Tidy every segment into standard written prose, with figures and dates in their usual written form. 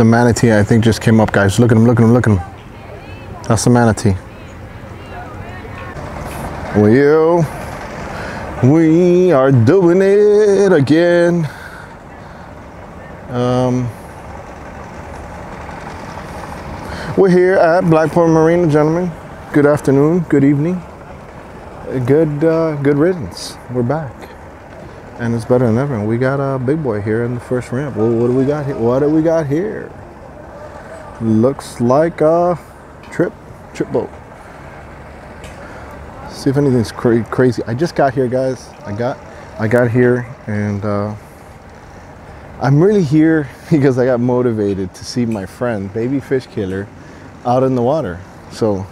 The manatee, I think, just came up, guys. Look at him, look at him, look at him. That's the manatee. We are doing it again. We're here at Blackpoint Marina, gentlemen. Good afternoon, good evening, good riddance. We're back, and it's better than ever. We got a big boy here in the first ramp. Well, what do we got here? What do we got here? Looks like a trip boat. See if anything's crazy. I just got here, guys. I got here, and I'm really here because I got motivated to see my friend Baby Fish Killer out in the water. So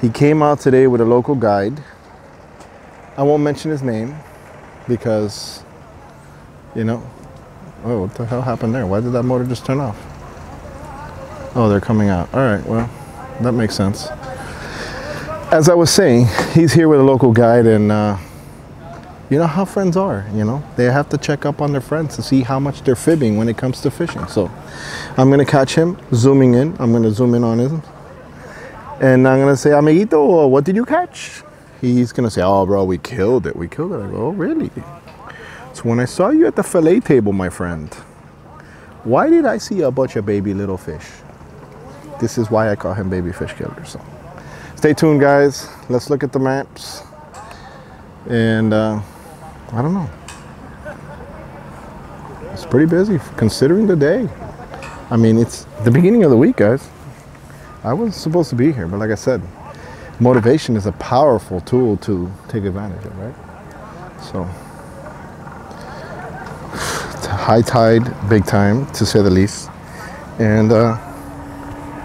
he came out today with a local guide. I won't mention his name because, you know, oh, what the hell happened there? Why did that motor just turn off? Oh, they're coming out. All right, well, that makes sense. As I was saying, he's here with a local guide, and you know how friends are, you know? They have to check up on their friends to see how much they're fibbing when it comes to fishing. So I'm gonna catch him zooming in. I'm gonna zoom in on him. And I'm gonna say, amiguito, what did you catch? He's gonna say, oh, bro, we killed it, we killed it. I go, oh, really? So when I saw you at the fillet table, my friend, why did I see a bunch of baby little fish? This is why I call him Baby Fish Killer, so. Stay tuned, guys. Let's look at the maps. And I don't know. It's pretty busy considering the day. I mean, it's the beginning of the week, guys. I wasn't supposed to be here, but like I said, motivation is a powerful tool to take advantage of, right? So, high tide, big time, to say the least. And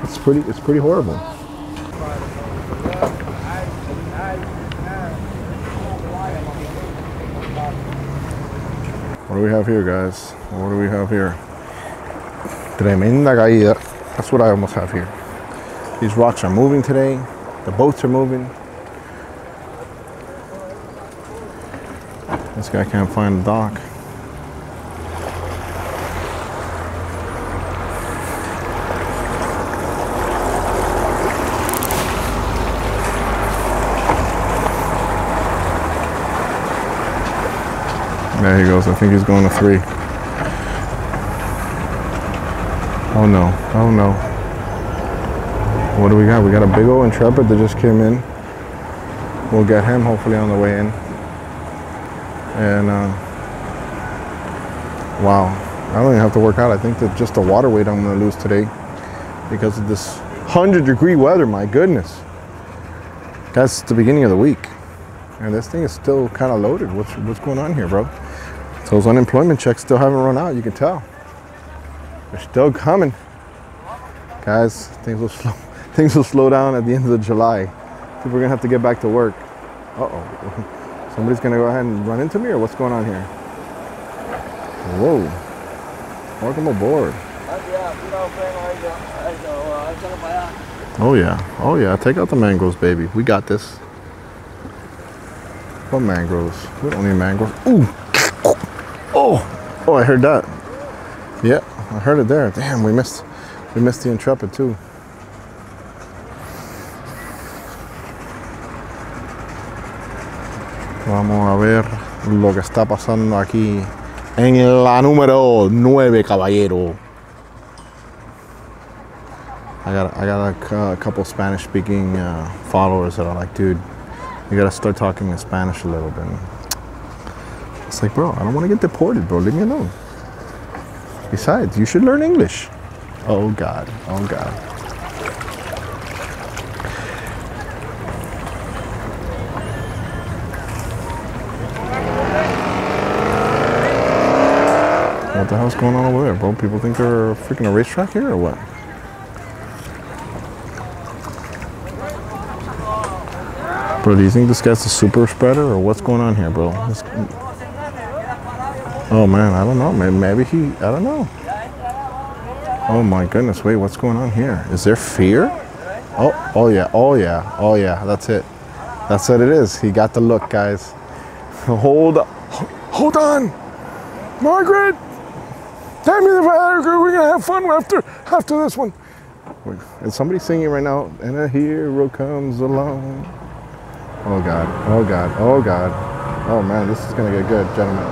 it's pretty horrible. What do we have here, guys? What do we have here? Tremenda caída. That's what I almost have here. These rocks are moving today. The boats are moving. This guy can't find the dock. There he goes. I think he's going to 3. Oh no. Oh no. What do we got? We got a big old intrepid that just came in. We'll get him hopefully on the way in. And wow. I don't even have to work out. I think that just the water weight I'm going to lose today because of this 100-degree weather. My goodness. That's the beginning of the week. And this thing is still kind of loaded. What's going on here, bro? Those unemployment checks still haven't run out, you can tell. They're still coming. Guys, things will slow down at the end of July. People are gonna have to get back to work. Uh-oh. Somebody's gonna go ahead and run into me, or what's going on here? Whoa. Welcome aboard. Oh yeah, take out the mangroves, baby. We got this. What mangroves? We don't need mangroves. Ooh! Oh! Oh, I heard that. Yeah, I heard it there. Damn, we missed the intrepid too. Vamos a ver lo que está pasando aquí en la número 9, caballero. I got a couple Spanish-speaking followers that are like, dude, you gotta start talking in Spanish a little bit. It's like, bro, I don't want to get deported, bro. Leave me alone. Besides, you should learn English. Oh God, oh God. What the hell's going on over there, bro? People think they're freaking a racetrack here or what? Bro, do you think this guy's a super spreader or what's going on here, bro? Oh man, I don't know, man. Maybe he, I don't know. Oh my goodness, wait, what's going on here? Is there fear? Oh, oh yeah, oh yeah, oh yeah, that's it. That's what it is. He got the look, guys. Hold on, Margaret! Tell me, we're gonna have fun after this one. Wait, is somebody singing right now? And a hero comes along. Oh God! Oh God! Oh God! Oh man, this is gonna get good, gentlemen.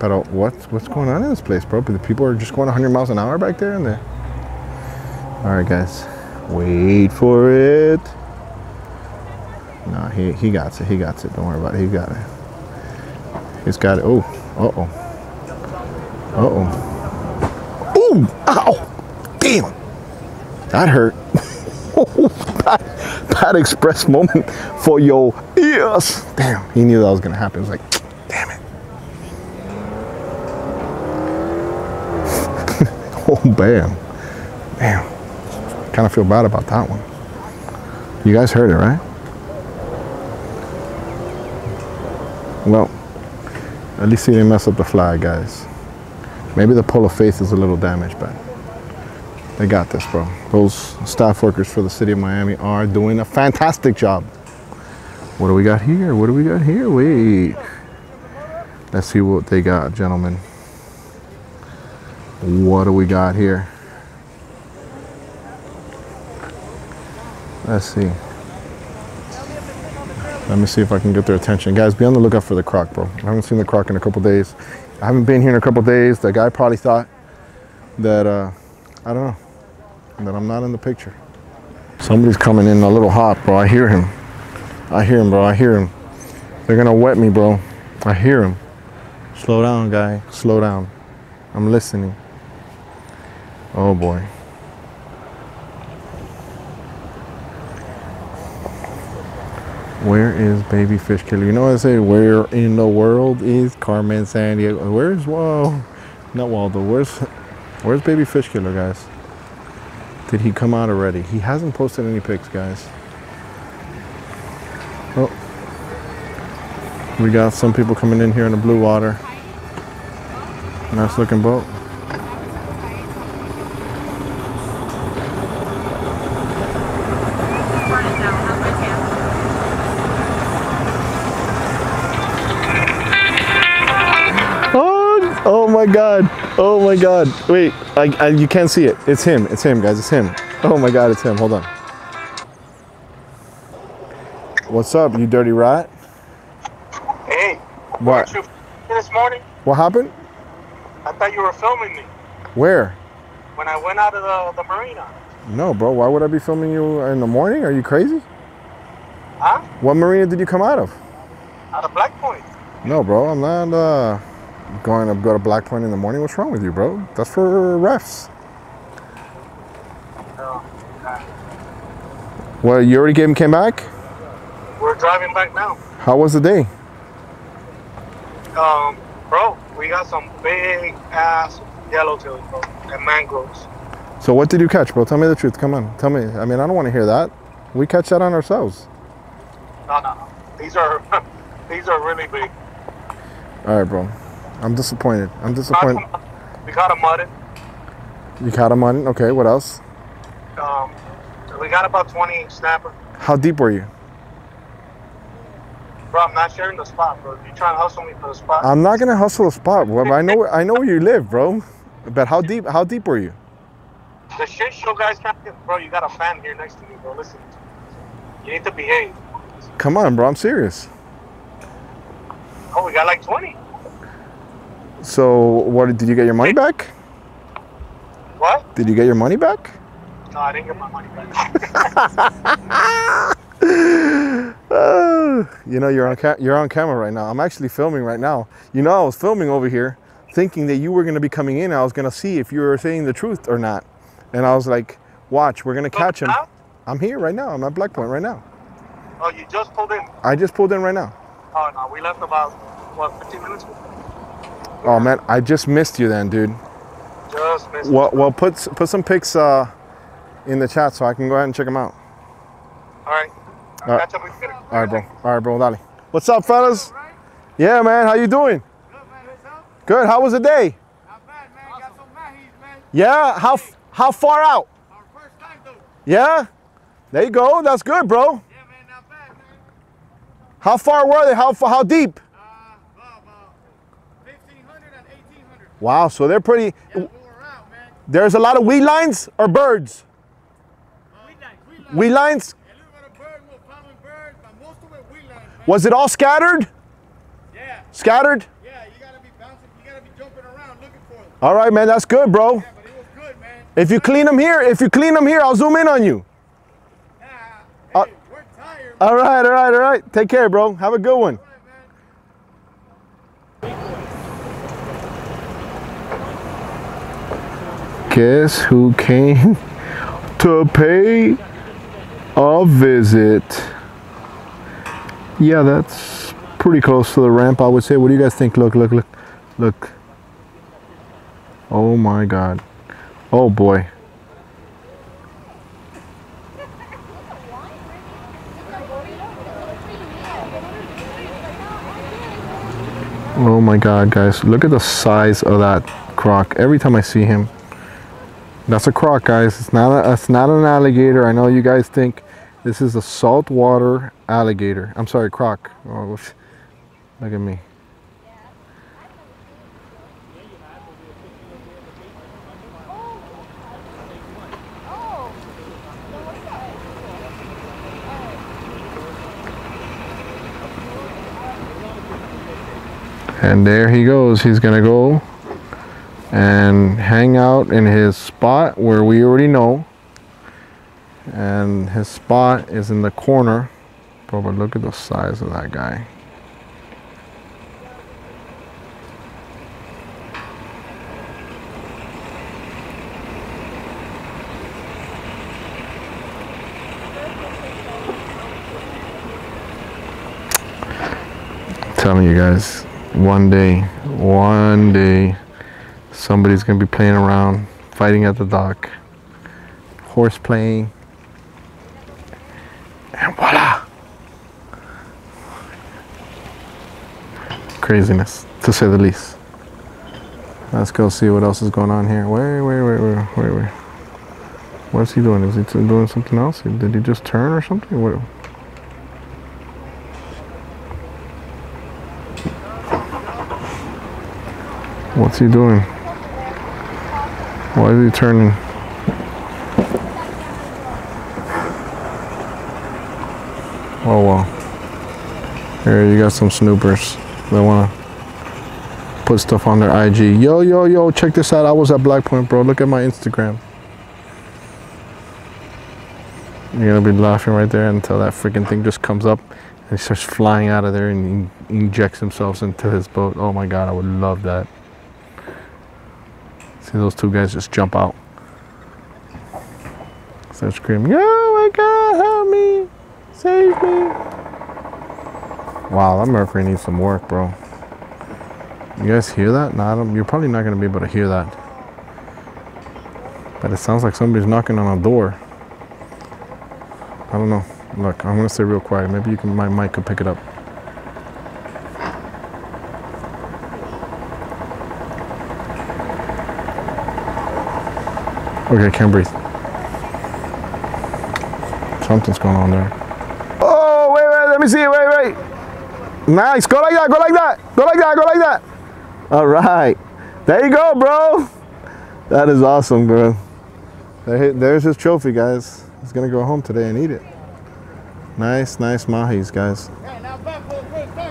But what's going on in this place, bro? The people are just going 100 miles an hour back there, and there. All right, guys, wait for it. No, he got it. He got it. Don't worry about it. He got it. He's got it. Oh, uh-oh. Uh-oh. Ooh! Ow! Damn! That hurt. that express moment for your ears. Damn, he knew that was gonna happen. It was like, damn it. Oh, bam. Damn. Kind of feel bad about that one. You guys heard it, right? Well, at least he didn't mess up the flag, guys. Maybe the pole of faith is a little damaged, but they got this, bro. Those staff workers for the city of Miami are doing a fantastic job. What do we got here? What do we got here? Wait. Let's see what they got, gentlemen. What do we got here? Let's see. Let me see if I can get their attention. Guys, be on the lookout for the croc, bro. I haven't seen the croc in a couple days. I haven't been here in a couple days. The guy probably thought that, I don't know, that I'm not in the picture. Somebody's coming in a little hot, bro. I hear him. I hear him, bro. I hear him. They're going to wet me, bro. I hear him. Slow down, guy. Slow down. I'm listening. Oh, boy. Where is Baby Fish Killer? You know what I say? Where in the world is Carmen Sandiego? Where's Waldo? Not Waldo. Where's Baby Fish Killer, guys? Did he come out already? He hasn't posted any pics, guys. Oh, we got some people coming in here in the blue water. Nice looking boat. Oh my God, oh my God, wait, you can't see it. It's him, guys, it's him. Oh my God, it's him, hold on. What's up, you dirty rat? Hey, what? You this morning? What happened? I thought you were filming me. Where? When I went out of the marina. No, bro, why would I be filming you in the morning? Are you crazy? Huh? What marina did you come out of? Out of Blackpoint. No, bro, I'm not, going to go to Blackpoint in the morning? What's wrong with you, bro? That's for refs. Oh, God. Well, you already came back? We're driving back now. How was the day? Bro, we got some big ass yellowtails, bro, and mangroves. So what did you catch, bro? Tell me the truth. Come on, tell me. I mean, I don't want to hear that. We catch that on ourselves. No. These are really big. All right, bro. I'm disappointed. I'm disappointed. We caught a mudden. You caught a mudden? Okay, what else? We got about 20 snapper. How deep were you? Bro, I'm not sharing the spot, bro. You trying to hustle me for the spot? I'm not gonna hustle a spot, bro. I know where you live, bro. But how deep were you? The shit show guys can't get, bro, you got a fan here next to me, bro. Listen. You need to behave. Come on, bro, I'm serious. Oh, we got like 20. So, what, did you get your money back? What? Did you get your money back? No, I didn't get my money back. You know, you're on camera right now. I'm actually filming right now. You know, I was filming over here thinking that you were going to be coming in. I was going to see if you were saying the truth or not. And I was like, watch, we're going to catch him. I'm here right now. I'm at Blackpoint right now. Oh, you just pulled in? I just pulled in right now. Oh, no, we left about, what, 15 minutes ago? Oh man, I just missed you then, dude. Just missed you. Well, put some pics in the chat so I can go ahead and check them out. All right. All right, bro. All right, bro. Dale. What's up, fellas? Yeah, man. How you doing? Good, man. Yourself? Good. How was the day? Not bad, man. Got some mahis, man. Yeah. How far out? Our first time, though. Yeah. There you go. That's good, bro. Yeah, man. Not bad, man. How far were they? How deep? Wow, so they're pretty... Yeah, we'll around, man. There's a lot of weed lines or birds? Weed lines? A little bit of bird, a little common bird, but most of it weed lines, man. Was it all scattered? Yeah. Scattered? Yeah, you gotta be bouncing, you gotta be jumping around looking for them. All right, man, that's good, bro. Yeah, but it was good, man. If you clean them here, I'll zoom in on you. Nah, hey, we're tired. All right, all right, all right. Take care, bro. Have a good one. Guess who came to pay a visit? Yeah, that's pretty close to the ramp, I would say. What do you guys think? Look, look, look, look. Oh my God. Oh boy. Oh my God, guys. Look at the size of that croc. Every time I see him. That's a croc, guys. It's not an alligator. I know you guys think this is a saltwater alligator. I'm sorry, croc. Oh, look at me. And there he goes. He's gonna go and hang out in his spot where we already know, and his spot is in the corner. Bro, but look at the size of that guy. I'm telling you guys, one day somebody's gonna be playing around, fighting at the dock, horse playing, and voila! Craziness, to say the least. Let's go see what else is going on here. Wait. What's he doing? Is he doing something else? Did he just turn or something? What? What's he doing? Why is he turning? Oh wow. Here you got some snoopers that wanna put stuff on their IG. Yo, check this out. I was at Blackpoint, bro. Look at my Instagram. You're gonna be laughing right there until that freaking thing just comes up and starts flying out of there and injects himself into his boat. Oh my God, I would love that. See those two guys just jump out. Start screaming, oh my God, help me, save me. Wow, that Mercury needs some work, bro. You guys hear that? No, you're probably not gonna be able to hear that. But it sounds like somebody's knocking on a door. I don't know. Look, I'm gonna stay real quiet. Maybe you can, my mic could pick it up. Okay, I can't breathe. Something's going on there. Oh, wait, let me see it, wait. Nice, go like that, go like that. Go like that. All right, there you go, bro. That is awesome, bro. There's his trophy, guys. He's gonna go home today and eat it. Nice mahis, guys.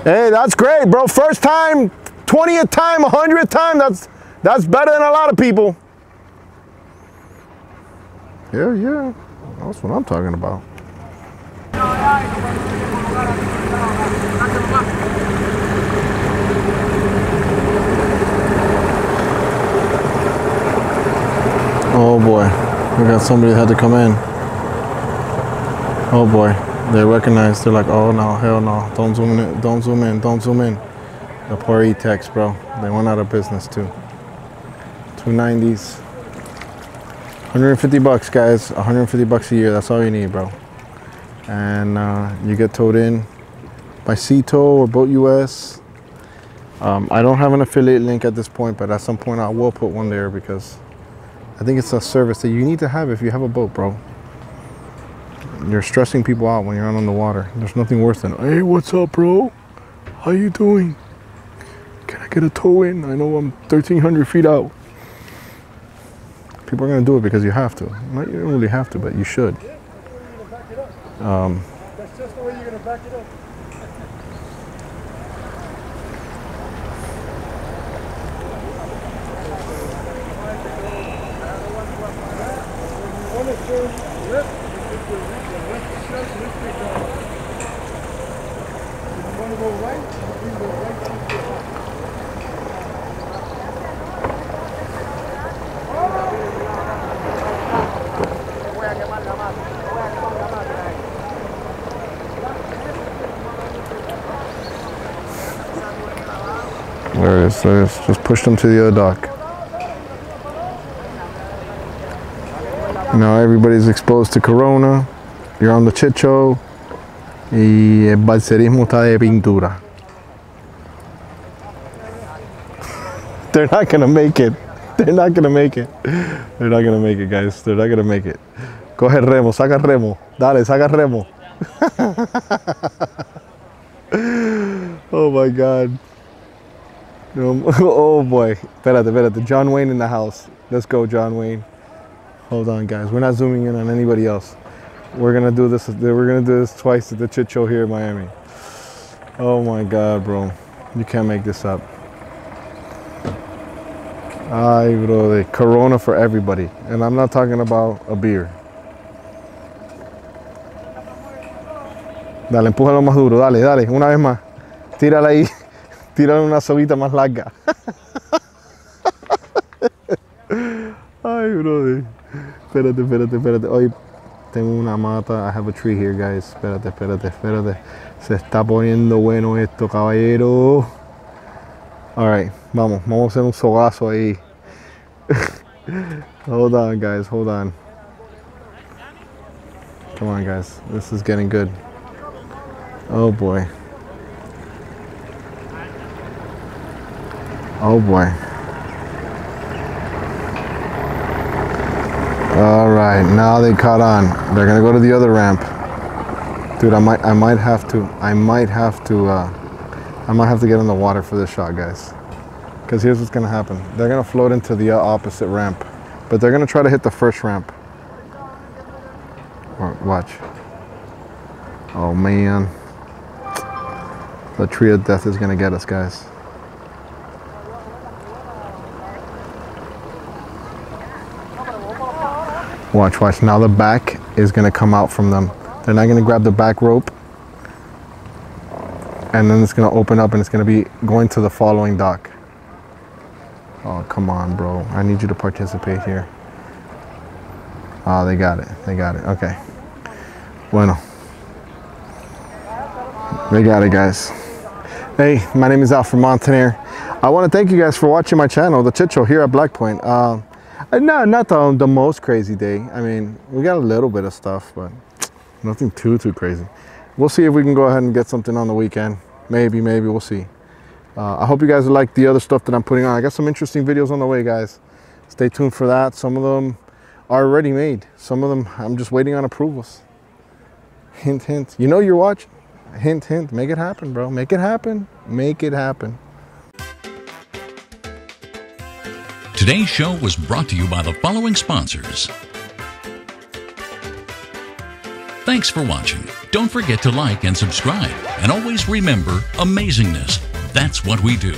Hey, that's great, bro. First time, 20th time, 100th time, that's better than a lot of people. Yeah, that's what I'm talking about. Oh boy, we got somebody that had to come in. Oh boy, they recognize, they're like, oh no, hell no, don't zoom in. The poor E-Tex, bro, they went out of business too. 290s. 150 bucks, guys. 150 bucks a year. That's all you need, bro. And you get towed in by Sea Tow or Boat US. I don't have an affiliate link at this point, but at some point I will put one there because I think it's a service that you need to have if you have a boat, bro. You're stressing people out when you're out on the water. There's nothing worse than, hey, what's up, bro? How you doing? Can I get a tow in. I know I'm 1,300 feet out. People are going to do it because you have to. Not you don't really have to, but you should. That's just the way you're going to back it up. There it is, there it is. Just push them to the other dock. Now everybody's exposed to corona. You're on the Chit Show. Y el balserismo está de pintura. They're not gonna make it. They're not gonna make it. They're not gonna make it, guys. They're not gonna make it. Coge remo, saca remo. Dale, saca remo. Oh my God. Oh boy. Espérate, espérate. John Wayne in the house. Let's go, John Wayne. Hold on, guys. We're not zooming in on anybody else. We're gonna do this. We're gonna do this twice at the Chit Show here in Miami. Oh my God, bro! You can't make this up. Ay, bro, the Corona for everybody, and I'm not talking about a beer. Dale, empújalo más duro. Dale, dale. Una vez más. Tírala ahí. Tírala una sobita más larga. Ay, bro. Espérate, espérate, espérate. Oye. Tengo una mata. I have a tree here, guys. Espérate, espérate, espérate. Se está poniendo bueno esto, caballero. Alright, vamos. Vamos a hacer un sogazo ahí. Hold on, guys. Hold on. Come on, guys. This is getting good. Oh, boy. Oh, boy. Alright, now they caught on. They're gonna go to the other ramp. Dude, I might have to get in the water for this shot, guys. Because here's what's gonna happen. They're gonna float into the opposite ramp. But they're gonna try to hit the first ramp. Watch. Oh man. The tree of death is gonna get us, guys. Watch, watch. Now the back is going to come out from them. They're not going to grab the back rope. And then it's going to open up and it's going to be going to the following dock. Oh, come on, bro. I need you to participate here. Oh, they got it. They got it. Okay. Bueno. They got it, guys. Hey, my name is Alfred Montaner. I want to thank you guys for watching my channel, The Chit Show, here at Blackpoint. No, not the most crazy day. I mean, we got a little bit of stuff, but nothing too crazy. We'll see if we can go ahead and get something on the weekend. Maybe, we'll see. I hope you guys like the other stuff that I'm putting on. I got some interesting videos on the way, guys. Stay tuned for that. Some of them are already made. Some of them, I'm just waiting on approvals. Hint, hint. You know you're watching. Hint, hint. Make it happen, bro. Make it happen. Make it happen. Today's show was brought to you by the following sponsors. Thanks for watching. Don't forget to like and subscribe. And always remember, amazingness. That's what we do.